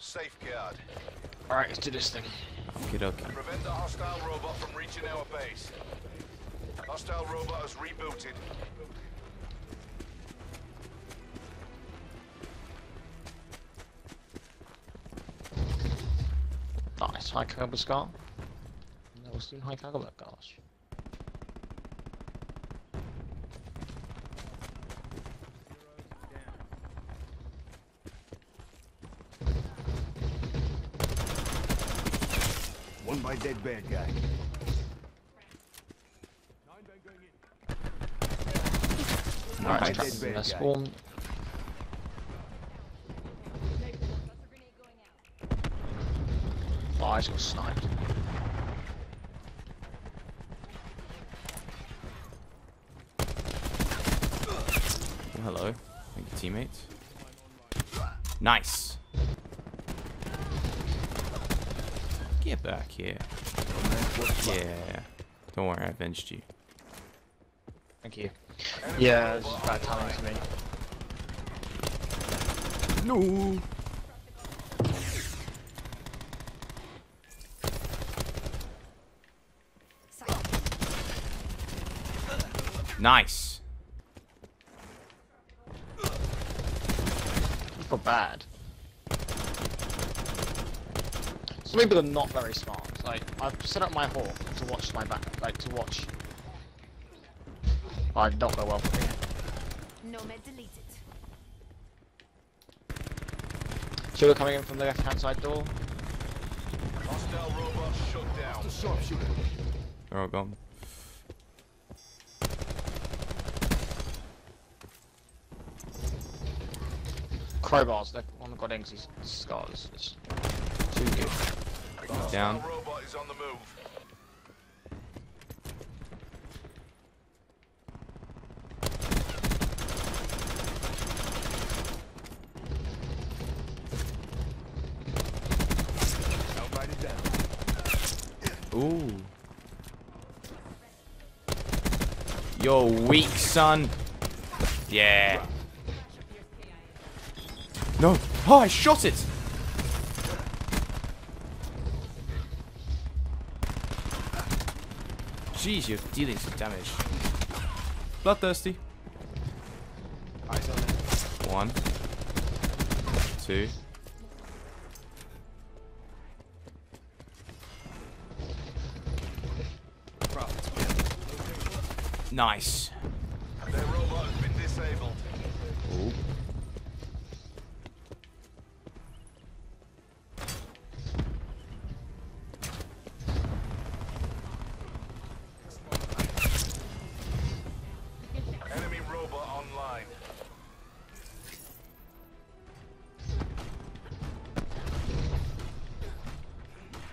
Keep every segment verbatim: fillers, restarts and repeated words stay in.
Safeguard. Alright, let's do this thing. Okay, okay. Prevent the hostile robot from reaching our base. Hostile robot has rebooted. Nice, high caliber scar. Never seen high caliber, gosh. One by dead bad guy. Alright, let's trap the spawn. Oh, I just got sniped. Well, hello. Thank you, teammates. Nice! Get back here. Yeah. Don't worry, I avenged you. Thank you. Yeah, it's bad timing to me. No! Nice. That's not bad. Some people are not very smart. Like, I've set up my hawk to watch my back, like to watch. I did not go well for me. Nomad deleted. Shooter coming in from the left-hand side door. Hostile robot shut down. The sharpshooter. They're all gone. Crowbars, they've only got angry scars. It's too good. Oh, down. The robot is on the move. Outrided down. Ooh. You're weak, son. Yeah. No! Oh, I shot it! Jeez, you're dealing some damage. Bloodthirsty. One. Two. Nice. Their robot has been disabled. Ooh.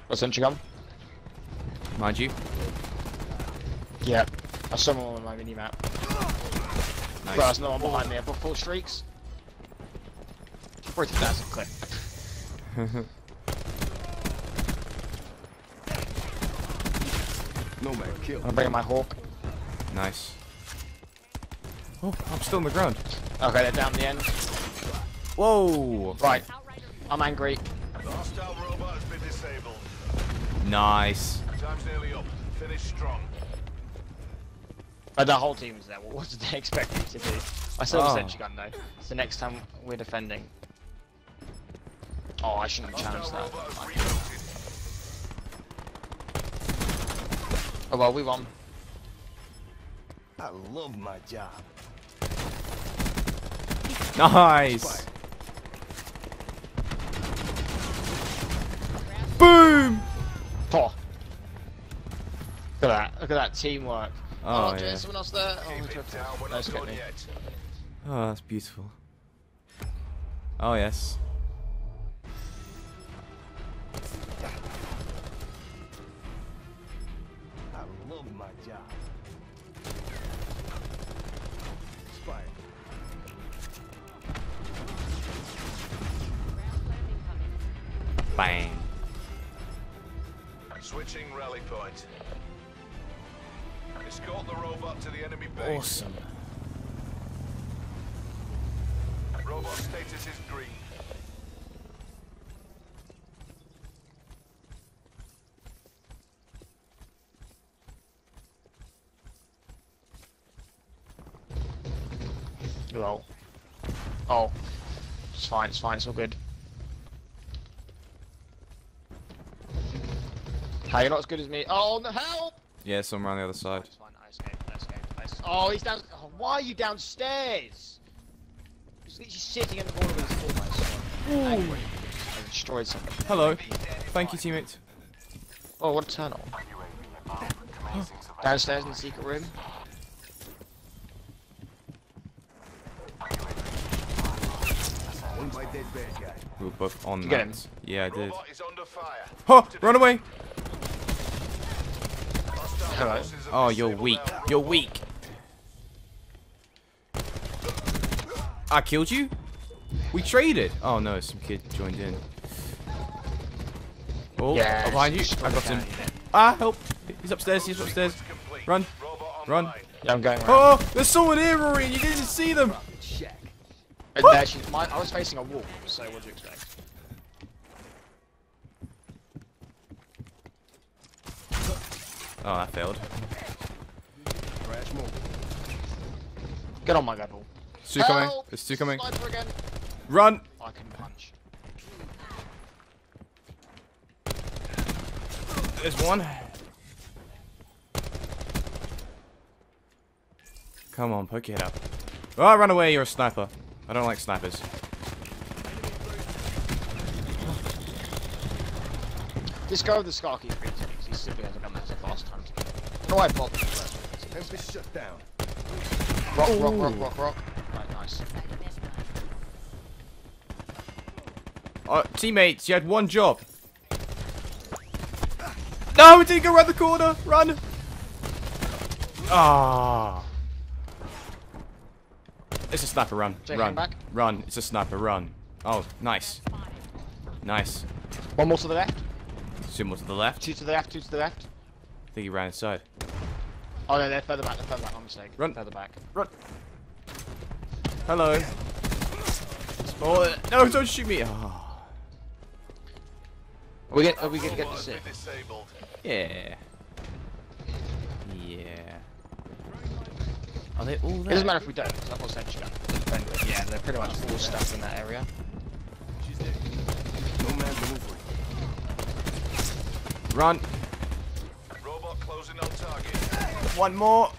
What's in Chigam? Mind you. Yeah, I saw one on my mini map. Nice. Bro, there's no one behind me. I've got four streaks. forty thousand click. No man, kill. I'm bringing my hawk. Nice. Oh, I'm still on the ground. Okay, they're down the end. Whoa! Right, I'm angry. The hostile robot has been disabled. Nice. Time's nearly up. Finish strong. But the whole team is there. What did they expect me to do? I still have a sentry gun though. So next time we're defending. Oh, I shouldn't have challenged that. Oh well, we won. I love my job. Nice. Boom! Oh. Look at that! Look at that teamwork. Oh, oh yeah. Someone else there. Oh, down, no, it's me. Oh, that's beautiful. Oh yes. I love my job. Spy. Bang. Switching rally point. Escort the robot to the enemy base. Awesome. Robot status is green. Lol. Oh. It's fine, it's fine, it's all good. Hey, you're not as good as me. Oh, no, help! Yeah, someone on the other side. It's fine, I escaped, I escaped, I escaped. Oh, he's down. Oh, why are you downstairs? He's literally sitting in the corner with his door myself. Ooh. I destroyed something. Hello. Thank you, teammate. Oh, what a turn on. Downstairs in the secret room. We were both on that. Get him. Yeah, I did. Oh, run away! Hello. Oh, you're weak. You're weak. I killed you? We traded. Oh no, some kid joined in. Oh, yes, behind you. I got him. Ah, help. He's upstairs. He's upstairs. Run. Run. Yeah, I'm going. Oh, there's someone here, Rory. You didn't see them. And there she, my, I was facing a wall, so what do you expect? Oh, that failed. Get on my level. It's two coming. It's two coming. Run! I can punch. There's one. Come on, poke your head up. Oh, run away, you're a sniper. I don't like snipers. Just go with the Scar Keeper because he simply hasn't done that the last time to me. No, I bothered. Tempest shut down. Rock, rock, rock, rock, rock. Right, nice. Uh, teammates, you had one job. No, it didn't go around the corner. Run. Ah. It's a sniper, run, run, back. run, it's a sniper, run. Oh, nice. Nice. One more to the left. Two more to the left. Two to the left, two to the left. I think he ran inside. Oh no, they're further back, they're further back, my mistake. Run. Further back. Run. Hello. Oh, no, don't shoot me. Oh. Are we get, are we gonna get this in? Yeah. Yeah. Are they all there? It doesn't matter if we don't, because I'm not sentry gun. Yeah, they're pretty much all stuck in that area. Run. Robot closing on target. One more.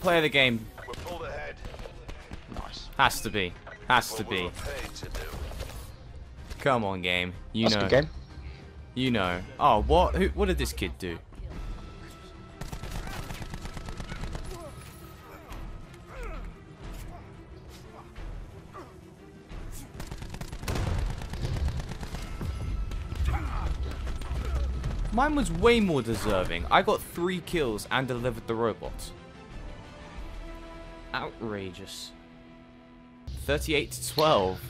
Play the game. We're pulled ahead. Nice. Has to be. Has to be. Come on, game. You know. That's good game. You know. Oh, what? Who, what did this kid do? Mine was way more deserving. I got three kills and delivered the robot. Outrageous. thirty-eight to twelve.